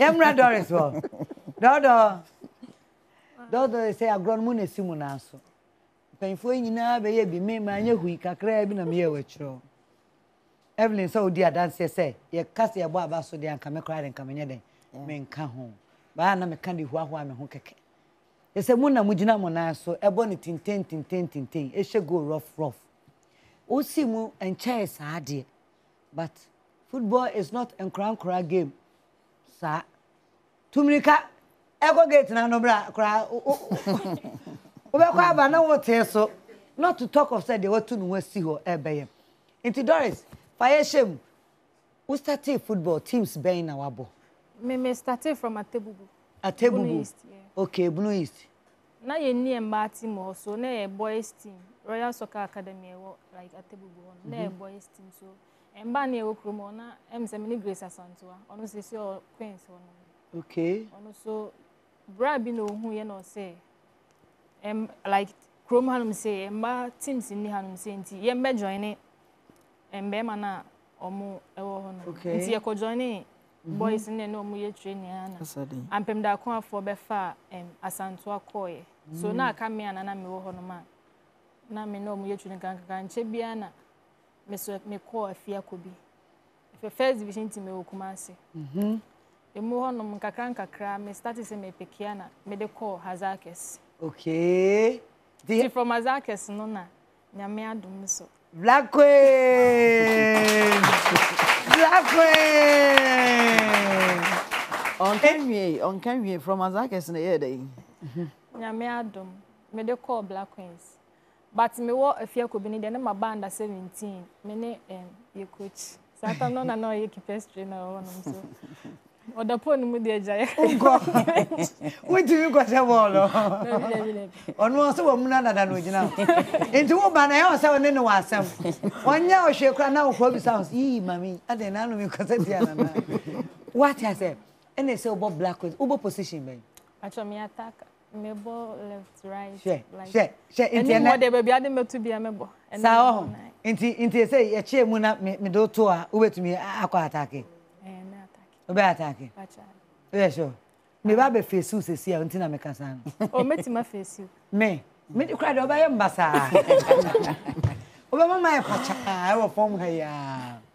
Emra Doris wo. Dodo. Dodo say agron mu na simu na so. Penfo nyina be ye bi me ma anya hui kakra bi na me ye wachiro. Evelyn so di adanse say ye kase ye bo aba so de anka me kra de anka me nye den. Me nka ho. Ba na me ka de huahua me ho keke. Ye say mu na mu gina mu na so ebo ne tinten e she go rough. O si mu enche sa ade. But football is not a crown game. Sir, Tumrika, ego gate na no bra kra. Obekwa ba na wo te so. Not to talk of said they were to no si ho e be yam. Into Doris, fire shame. Who started football teams be na wabo? Me started from Atebubu. Atebubu. Okay, Blue East. Na ye ni emba team also, na e boys team. Royal Soccer Academy like Atebubu. Na e boys team so. Mbani okromona emsemini grace asantua ono sisi o queens ono okay ono so brabi no hu ye no say like krom hanum say mba teams ni hanum say nti ye mbe join mbe mana omo ewo hono nti ye ko join boys ne no mu ye training ana ampem da kon afo be fa asantua koye so na aka me ana na me wo hono ma na me no mu ye training kan che bia na me call a fear could be. If a first division team will come and say, the more no Mukakanka cram, me started to make Pekiana, me the call Hazakes. Okay. From Hazakes, Nona, Namia Dumso. Black Queen! Black Queen! On Kanye from Hazakes in the air day. Namia Dum, me the call Black Queens. But me wo afia ko bi ni de na ma banda 17 me ne ye coach sata no na no ye keeper trainer o no so oda pon mu de ajaye unko we do you go say bolo onu so wo mu na na no jina enti wo ba na ye o say ne no asem onya o hwe kra na wo ko bi sounds yi mami ade na no me ko say dia na na what I say ene say obo black obo position me acho me attack mebo left right she internet and baby ade metu bia mebo sawo inti say e che mu na me do to a obetumi akwa attack e na attack obe attack e yeah sure me ba be face you say unti na me ka san o meti ma face you me kra do ba ye mbasa obe mama e pacha e wo form ha ya